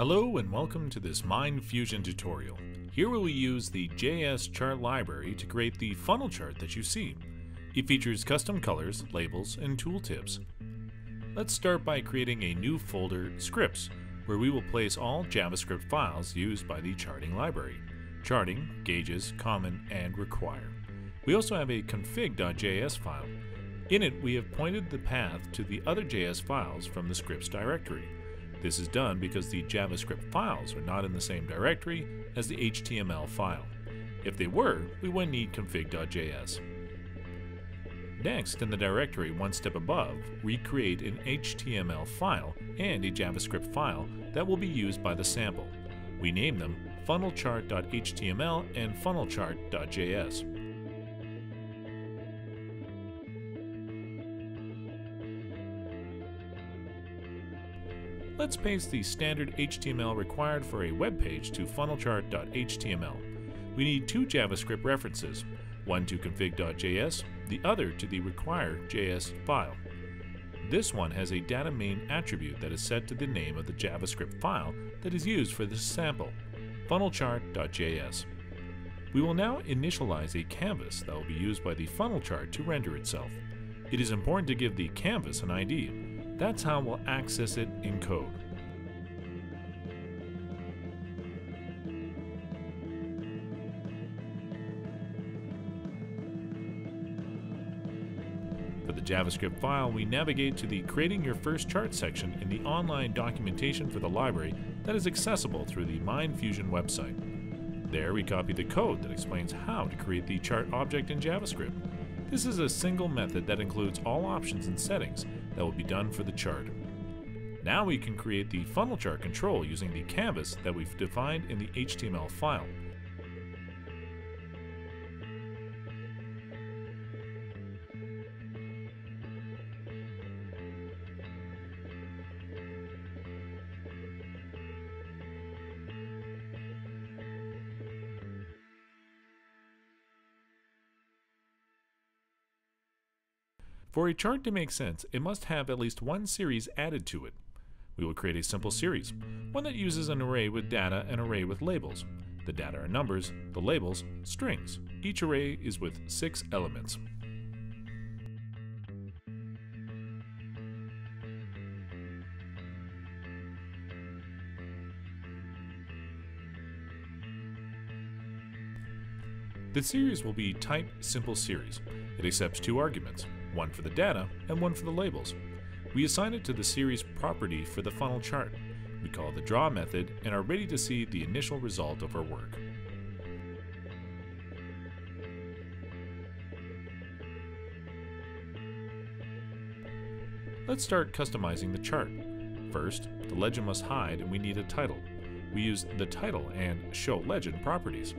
Hello and welcome to this MindFusion tutorial. Here we will use the JS chart library to create the funnel chart that you see. It features custom colors, labels, and tooltips. Let's start by creating a new folder, Scripts, where we will place all JavaScript files used by the charting library: charting, gauges, common, and require. We also have a config.js file. In it, we have pointed the path to the other JS files from the Scripts directory. This is done because the JavaScript files are not in the same directory as the HTML file. If they were, we would need config.js. Next, in the directory one step above, we create an HTML file and a JavaScript file that will be used by the sample. We name them funnelchart.html and funnelchart.js. Let's paste the standard HTML required for a web page to funnelchart.html. We need two JavaScript references, one to config.js, the other to the require.js file. This one has a data main attribute that is set to the name of the JavaScript file that is used for this sample, funnelchart.js. We will now initialize a canvas that will be used by the funnel chart to render itself. It is important to give the canvas an ID. That's how we'll access it in code. For the JavaScript file, we navigate to the Creating Your First Chart section in the online documentation for the library that is accessible through the MindFusion website. There we copy the code that explains how to create the chart object in JavaScript. This is a single method that includes all options and settings that will be done for the chart. Now we can create the funnel chart control using the canvas that we've defined in the HTML file. For a chart to make sense, it must have at least one series added to it. We will create a simple series, one that uses an array with data and an array with labels. The data are numbers, the labels, strings. Each array is with 6 elements. The series will be type simpleSeries. It accepts two arguments, one for the data and one for the labels. We assign it to the series property for the funnel chart. We call the draw method and are ready to see the initial result of our work. Let's start customizing the chart. First, the legend must hide and we need a title. We use the title and show legend properties.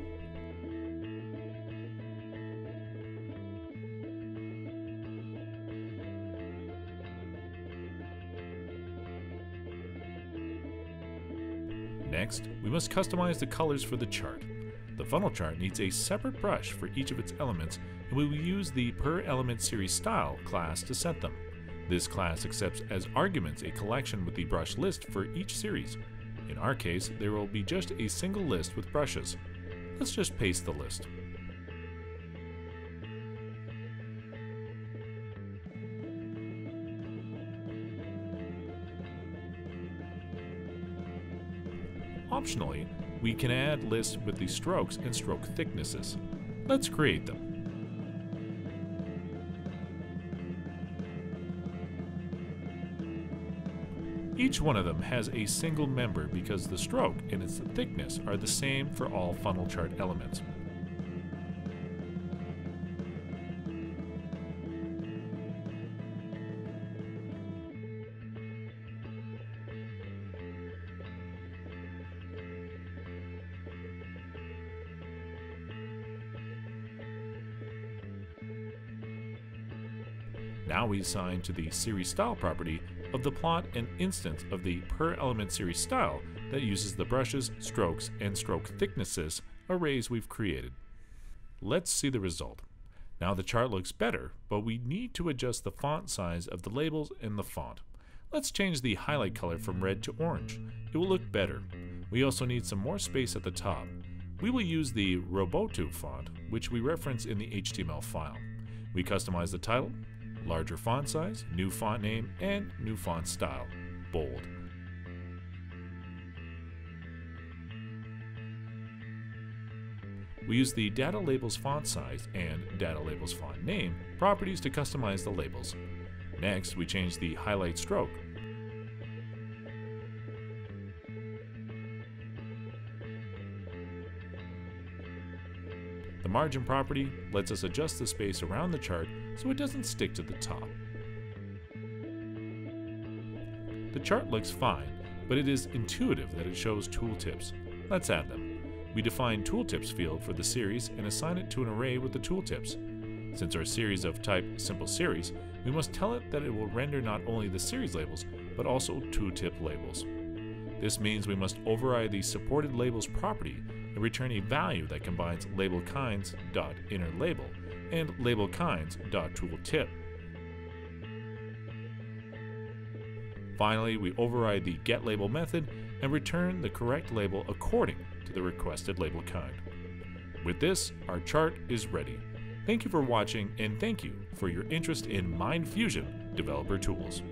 Next, we must customize the colors for the chart. The funnel chart needs a separate brush for each of its elements, and we will use the PerElementSeriesStyle class to set them. This class accepts as arguments a collection with the brush list for each series. In our case, there will be just a single list with brushes. Let's just paste the list. Optionally, we can add lists with the strokes and stroke thicknesses. Let's create them. Each one of them has a single member because the stroke and its thickness are the same for all funnel chart elements. Now we assign to the series style property of the plot an instance of the per-element series style that uses the brushes, strokes, and stroke thicknesses arrays we've created. Let's see the result. Now the chart looks better, but we need to adjust the font size of the labels and the font. Let's change the highlight color from red to orange. It will look better. We also need some more space at the top. We will use the Roboto font, which we reference in the HTML file. We customize the title, larger font size, new font name, and new font style, bold. We use the data labels font size and data labels font name properties to customize the labels. Next, we change the highlight stroke. The margin property lets us adjust the space around the chart so it doesn't stick to the top. The chart looks fine, but it is intuitive that it shows tooltips. Let's add them. We define tooltips field for the series and assign it to an array with the tooltips. Since our series of type simpleSeries, we must tell it that it will render not only the series labels, but also tooltip labels. This means we must override the supported labels property and return a value that combines labelKinds.innerLabel and labelKinds.tooltip. Finally, we override the getLabel method and return the correct label according to the requested label kind. With this, our chart is ready. Thank you for watching, and thank you for your interest in MindFusion developer tools.